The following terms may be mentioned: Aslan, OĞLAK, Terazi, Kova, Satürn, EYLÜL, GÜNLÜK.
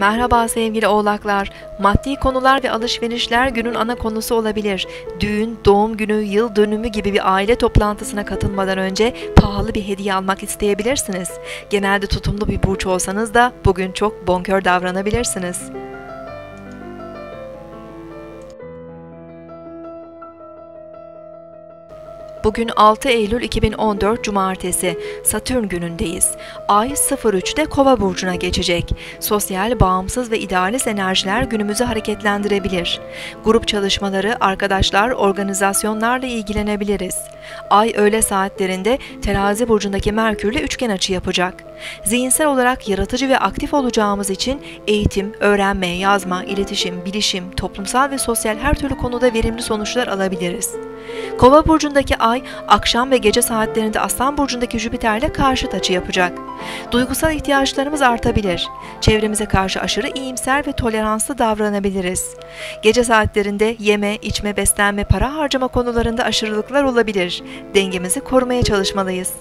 Merhaba sevgili oğlaklar, maddi konular ve alışverişler günün ana konusu olabilir. Düğün, doğum günü, yıl dönümü gibi bir aile toplantısına katılmadan önce pahalı bir hediye almak isteyebilirsiniz. Genelde tutumlu bir burç olsanız da bugün çok bonkör davranabilirsiniz. Bugün 6 Eylül 2014 Cumartesi, Satürn günündeyiz. Ay 03'te Kova burcuna geçecek. Sosyal, bağımsız ve idealist enerjiler günümüzü hareketlendirebilir. Grup çalışmaları, arkadaşlar, organizasyonlarla ilgilenebiliriz. Ay öğle saatlerinde Terazi burcundaki Merkür'le üçgen açı yapacak. Zihinsel olarak yaratıcı ve aktif olacağımız için eğitim, öğrenme, yazma, iletişim, bilişim, toplumsal ve sosyal her türlü konuda verimli sonuçlar alabiliriz. Kova burcundaki Ay, akşam ve gece saatlerinde Aslan burcundaki Jüpiter'le karşıt açı yapacak. Duygusal ihtiyaçlarımız artabilir. Çevremize karşı aşırı iyimser ve toleranslı davranabiliriz. Gece saatlerinde yeme, içme, beslenme, para harcama konularında aşırılıklar olabilir. Dengemizi korumaya çalışmalıyız.